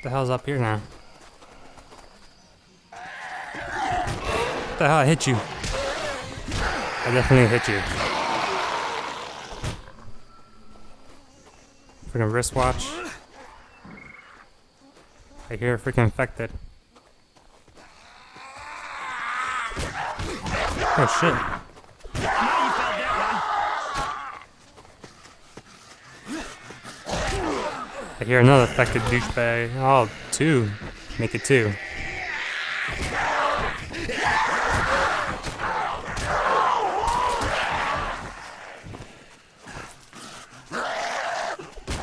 What the hell's up here now? What the hell, I hit you. I definitely hit you. Freaking wristwatch. I hear a freaking infected. Oh shit. I hear another affected douchebag. Oh, two. Make it two.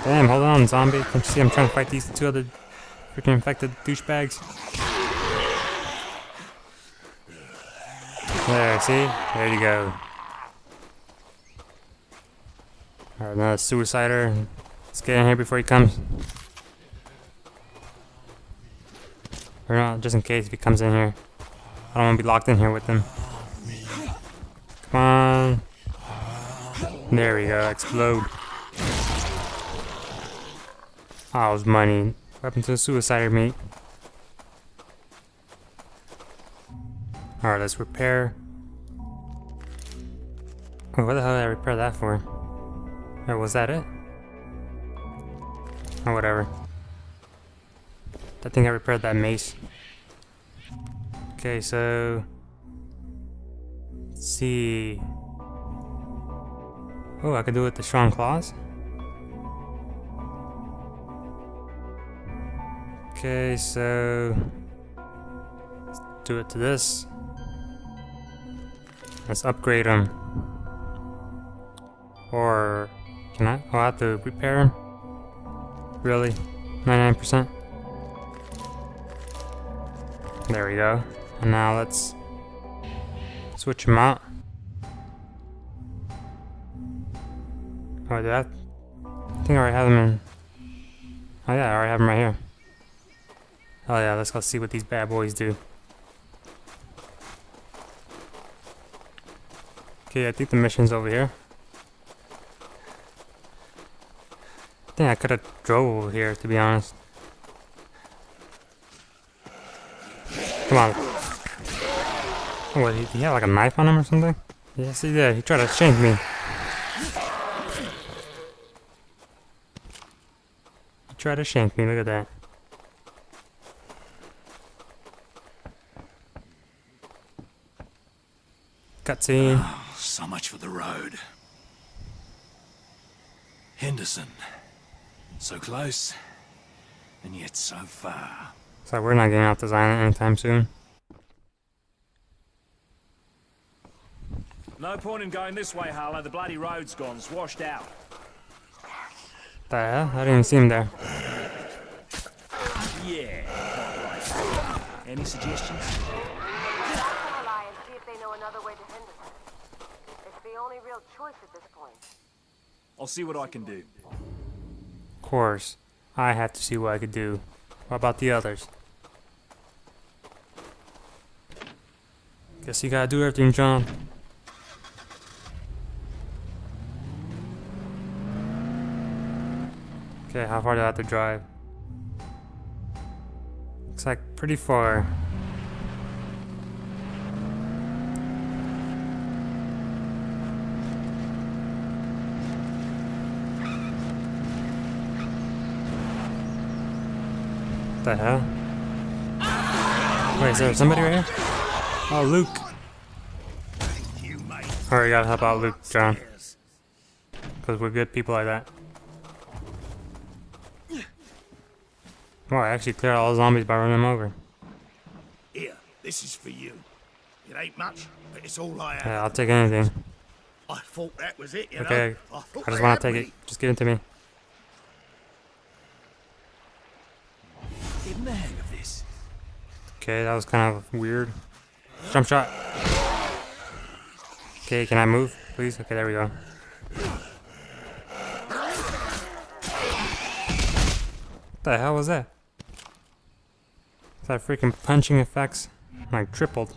Damn, hold on, zombie. Can't you see I'm trying to fight these two other freaking infected douchebags? There, see? There you go. Alright, another suicider. Let's get in here before he comes. Or not, just in case if he comes in here. I don't want to be locked in here with him. Come on. There we go, explode. Oh, it was money. What happened to the suicider, mate? Alright, let's repair. Wait, what the hell did I repair that for? Or was that it? Or whatever. I think I repaired that mace. Okay, so... let's see... oh, I could do it with the strong claws? Okay, so... let's do it to this. Let's upgrade him. Or... can I? Oh, I have to repair him? Really? 99%? There we go. And now let's switch him out. Oh, did I think I already have him in. Oh yeah, I already have him right here. Oh yeah, let's go see what these bad boys do. Okay, I think the mission's over here. I think I could have drove over here, to be honest. Come on. Oh, what, did he have like a knife on him or something? Yes, he did. He tried to shank me. He tried to shank me, look at that. Cutscene. Oh, so much for the road. Henderson. So close, and yet so far. So we're not getting off this island anytime soon. No point in going this way, Harlow. The bloody road's gone, swashed out. The hell? I didn't even see him there. Yeah. Any suggestions? Ally and see if they know another way to Henderson. It's the only real choice at this point. I'll see what I can do. Of course, I have to see what I could do. What about the others? Guess you gotta do everything, John. Okay, how far do I have to drive? Looks like pretty far. What the hell? Wait, is there somebody right here? Oh, Luke. Alright, gotta help out Luke, John. Because we're good people like that. Oh, I actually cleared all the zombies by running them over. Here, this is for you. It ain't much, but it's all I have. Yeah, I'll take anything. I thought that was it, you know? Okay, I just want to take it. Just give it to me. Okay, that was kind of weird. Jump shot. Okay, can I move, please? Okay, there we go. What the hell was that? Is that freaking punching effects? Like tripled.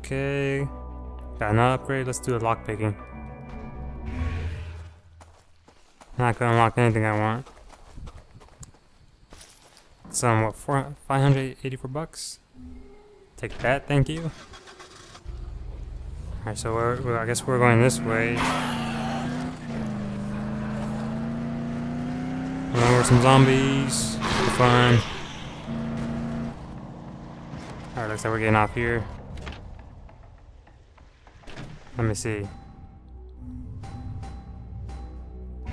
Okay. Got another upgrade. Let's do a lockpicking. Not gonna unlock anything I want. Some what, $584? Take that, thank you. Alright, so I guess we're going this way. Over some zombies. Fun. Alright, looks like we're getting off here. Let me see.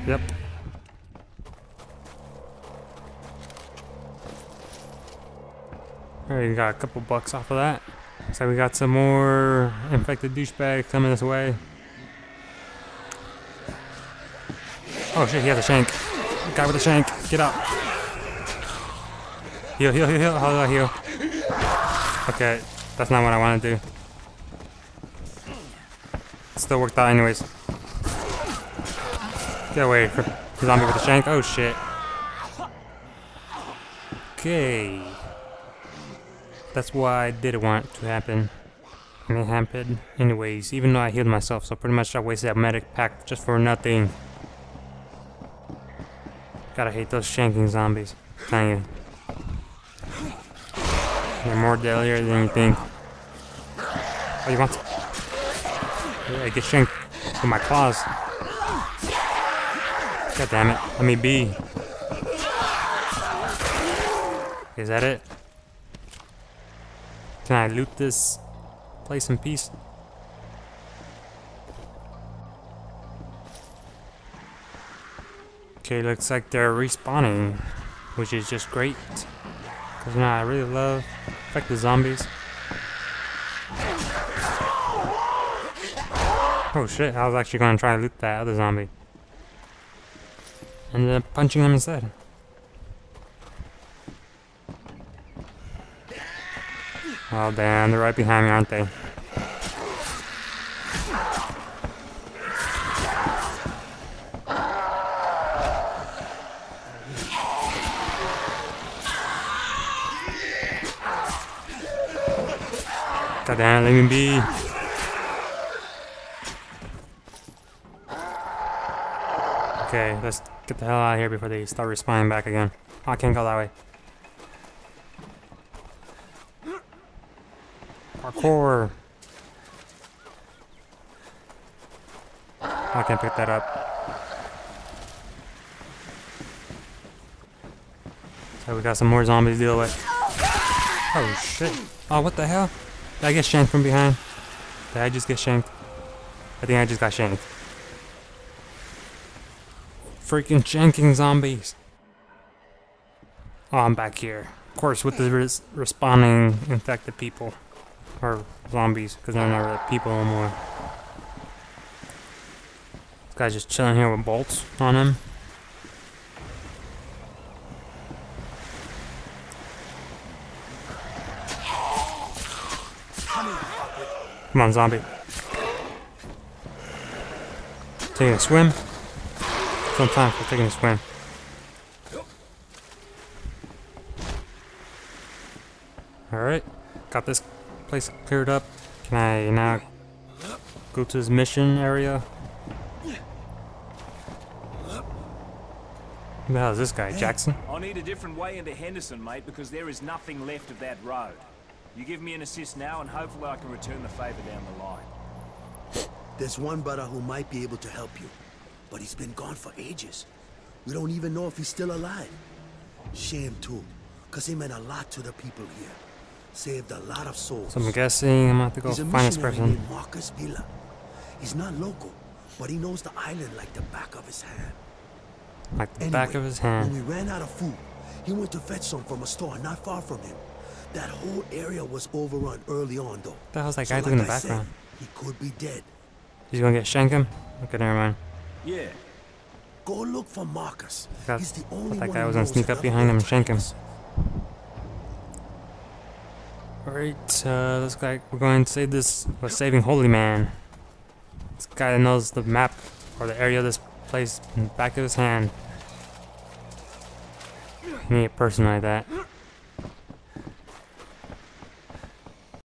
Yep. Alright, we got a couple bucks off of that. Looks like we got some more infected douchebags coming this way. Oh shit, he has a shank. Guy with a shank, get up. Heal, heal, heal, heal. How do I heal? Okay, that's not what I want to do. Still worked out anyways. Get away, zombie with a shank. Oh shit. Okay. That's why I didn't want it to happen. And it happened anyways, even though I healed myself, so pretty much I wasted that medic pack just for nothing. Gotta hate those shanking zombies. Dang it. They're more deadlier than you think. Oh, you want to? Yeah, I get shanked with my claws. God damn it. Let me be. Is that it? Can I loot this place in peace? Okay, looks like they're respawning, which is just great. Cause now I really love infected zombies. Oh shit, I was actually gonna try to loot that other zombie. Ended up punching him instead. Oh damn, they're right behind me, aren't they? God damn, let me be. Okay, let's get the hell out of here before they start respawning back again. Oh, I can't go that way. Parkour! I can't pick that up. So we got some more zombies to deal with. Oh shit. Oh, what the hell? Did I get shanked from behind? Did I just get shanked? I think I just got shanked. Freaking shanking zombies. Oh, I'm back here. Of course, with the respawning infected people. Or zombies, because they're not really people anymore. This guy's just chilling here with bolts on him. Come on, zombie. Taking a swim? Some time for taking a swim. Alright, got this place cleared up. Can I now go to this mission area? Who the hell is this guy, Jackson? I need a different way into Henderson, mate, because there is nothing left of that road. You give me an assist now, and hopefully I can return the favor down the line. There's one brother who might be able to help you, but he's been gone for ages. We don't even know if he's still alive. Shame too, because he meant a lot to the people here. Saved a lot of souls. So I'm guessing I'm gonna have to go find this person. Marcus Villa. He's not local, but he knows the island like the back of his hand. Like the back of his hand. When we ran out of food, he went to fetch some from a store not far from him. That whole area was overrun early on, though. What the hell's that guy doing in the background? He could be dead. He's gonna get shanked him? Okay, never mind. Yeah. Go look for Marcus. He's the only one. That guy was gonna sneak up behind him and shank him. Alright, looks like we're going to save this by saving Holy Man. This guy that knows the map or the area of this place in the back of his hand. You need a person like that.